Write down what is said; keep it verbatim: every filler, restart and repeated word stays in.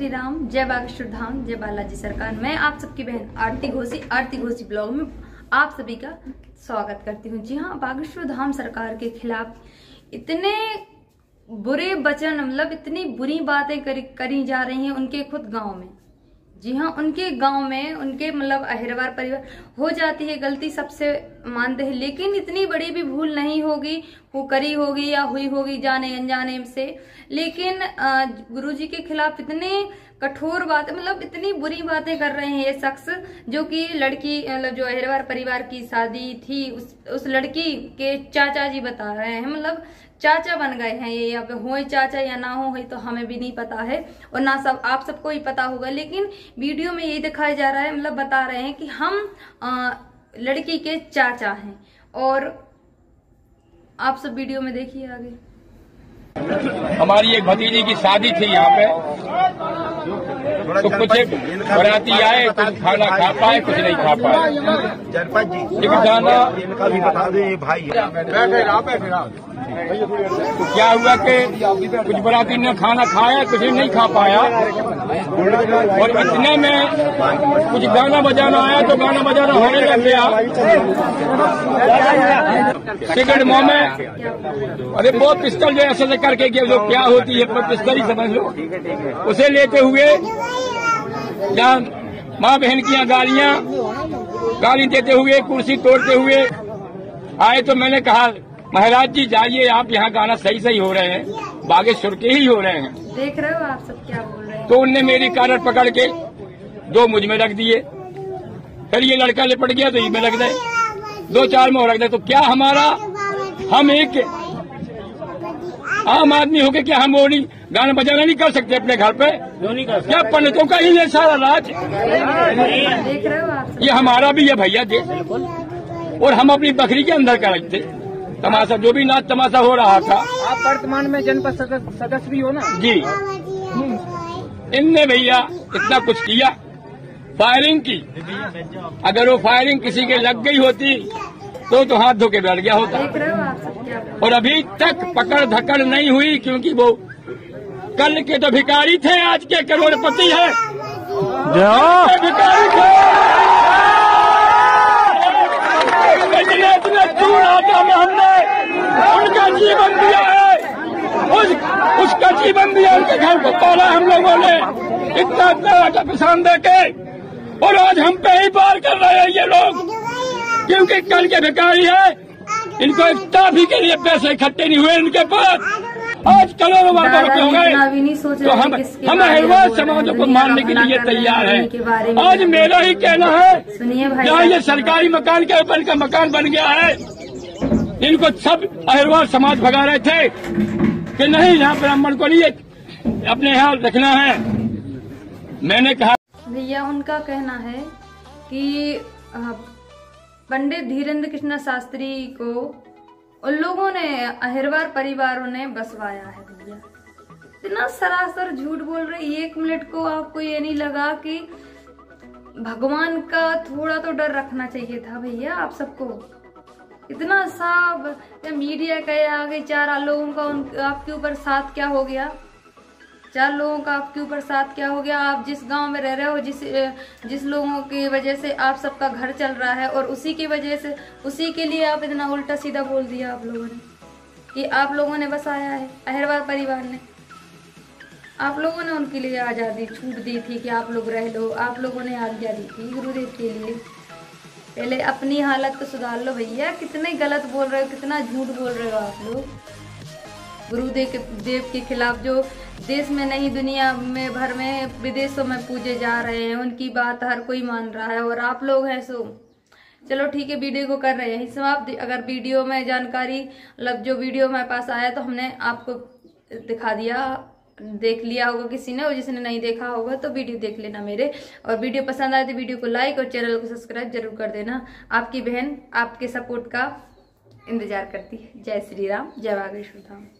श्री राम, जय बागेश्वर धाम, जय बालाजी सरकार। मैं आप सबकी बहन आरती घोषी आरती घोषी ब्लॉग में आप सभी का स्वागत करती हूँ। जी हाँ, बागेश्वर धाम सरकार के खिलाफ इतने बुरे वचन, मतलब इतनी बुरी बातें करी, करी जा रही हैं उनके खुद गांव में। जी हाँ, उनके गांव में उनके मतलब अहिरवार परिवार हो जाती है गलती, सबसे मानते हैं, लेकिन इतनी बड़ी भी भूल नहीं होगी, वो करी होगी या हुई होगी जाने अनजाने से। लेकिन गुरुजी के खिलाफ इतने कठोर बातें, मतलब इतनी बुरी बातें कर रहे हैं ये शख्स, जो कि लड़की मतलब जो अहिरवार परिवार की शादी थी उस उस लड़की के चाचा जी बता रहे हैं, मतलब चाचा बन गए हैं ये, या होए चाचा या ना हो तो हमें भी नहीं पता है और ना सब आप सबको ही पता होगा। लेकिन वीडियो में यही दिखाया जा रहा है, मतलब बता रहे हैं कि हम आ, लड़की के चाचा हैं। और आप सब वीडियो में देखिए आगे। हमारी एक भतीजी की शादी थी यहाँ पे, तो कुछ बराती आए, कुछ खाना खा पाए, कुछ नहीं खा पाए। इनका भी बता दें भाई, तो क्या हुआ कि कुछ बराती ने खाना खाया, कुछ नहीं खा पाया, और इतने में कुछ गाना बजाना आया तो गाना बजाना होने लग गया, सिगरेट मुंह में। अरे वो पिस्टल जो ऐसे करके गया, जो क्या होती है पिस्टल ही समझ लो, उसे लेते हुए यहाँ माँ बहन की यहाँ गालियाँ गाली देते हुए, कुर्सी तोड़ते हुए आए। तो मैंने कहा महाराज जी जाइए, आप यहाँ गाना सही सही हो रहे हैं, बागेश्वर के ही हो रहे हैं, देख रहे हो आप सब क्या बोल रहे हैं। तो उनने मेरी कालर पकड़ के दो मुझ में रख दिए, फिर ये लड़का लिपट गया तो ये में रख दे, दो चार में और रख दे। तो क्या हमारा, हम एक आम आदमी होके क्या हम वो नहीं गाना बजाना नहीं कर सकते अपने घर पे? क्या पंडितों का ही है सारा राज? ये हमारा भी है भैया जी, और हम अपनी बकरी के अंदर कर रखते तमाशा, जो भी नाच तमाशा हो रहा था। आप वर्तमान में जनपद सदस्य भी हो ना जी? इनने भैया इतना कुछ किया, फायरिंग की, अगर वो फायरिंग किसी के लग गई होती तो तो हाथ धो के बैठ गया होता, और अभी तक पकड़ धकड़ नहीं हुई, क्योंकि वो कल के तो भिखारी थे, आज के करोड़पति है। भिखारी थे में हमने उनका जीवन दिया है, उस, उसका जीवन दिया, उनके घर को पाला हम लोगों ने, इतना इतना आटा पिसान दे के, और आज हम पे ही पार कर रहे हैं ये लोग, क्योंकि कल के भिखारी है। इनको इफ्ताफी के लिए पैसे इकट्ठे नहीं हुए इनके पास, आज करोड़ों वाले हो गए। तो हम हम अहिरवार समाज को मारने के लिए तैयार हैं। आज मेरा ही कहना है, यहाँ ये सरकारी मकान के ऊपर का मकान बन गया है, इनको सब अहिरवार समाज भगा रहे थे कि नहीं यहाँ ब्राह्मण को लिए अपने यहाँ रखना है। मैंने कहा भैया, उनका कहना है कि पंडित धीरेंद्र कृष्ण शास्त्री को उन लोगों ने, अहिरवार परिवारों ने बसवाया है। भैया इतना सरासर झूठ बोल रही है, एक मिनट को आपको ये नहीं लगा कि भगवान का थोड़ा तो डर रखना चाहिए था? भैया आप सबको इतना साफ, मीडिया के आगे चार लोगों का उन आपके ऊपर साथ क्या हो गया? चार लोगों का आपके ऊपर साथ क्या हो गया? आप जिस गांव में रह रहे हो, जिस जिस लोगों की वजह से आप सबका घर चल रहा है, और उसी की वजह से, उसी के लिए आप इतना उल्टा सीधा बोल दिया आप लोगों ने कि आप लोगों ने बसाया है अहिरवार परिवार ने। आप लोगों ने उनके लिए आज़ादी छूट दी थी कि आप लोग रह लो, आप लोगों ने आज्ञा दी थी गुरुदेव के लिए। पहले अपनी हालत को सुधार लो भैया, कितने गलत बोल रहे हो, कितना झूठ बोल रहे हो आप लोग गुरुदेव देव के खिलाफ, जो देश में नहीं दुनिया में भर में विदेशों में पूजे जा रहे हैं। उनकी बात हर कोई मान रहा है, और आप लोग हैं सो चलो ठीक है, वीडियो को कर रहे हैं समाप्त। अगर वीडियो में जानकारी, मतलब जो वीडियो हमारे पास आया तो हमने आपको दिखा दिया, देख लिया होगा किसी ने, और जिसने नहीं देखा होगा तो वीडियो देख लेना मेरे। और वीडियो पसंद आए तो वीडियो को लाइक और चैनल को सब्सक्राइब जरूर कर देना। आपकी बहन आपके सपोर्ट का इंतजार करती है। जय श्री राम, जय बागेश्वर धाम।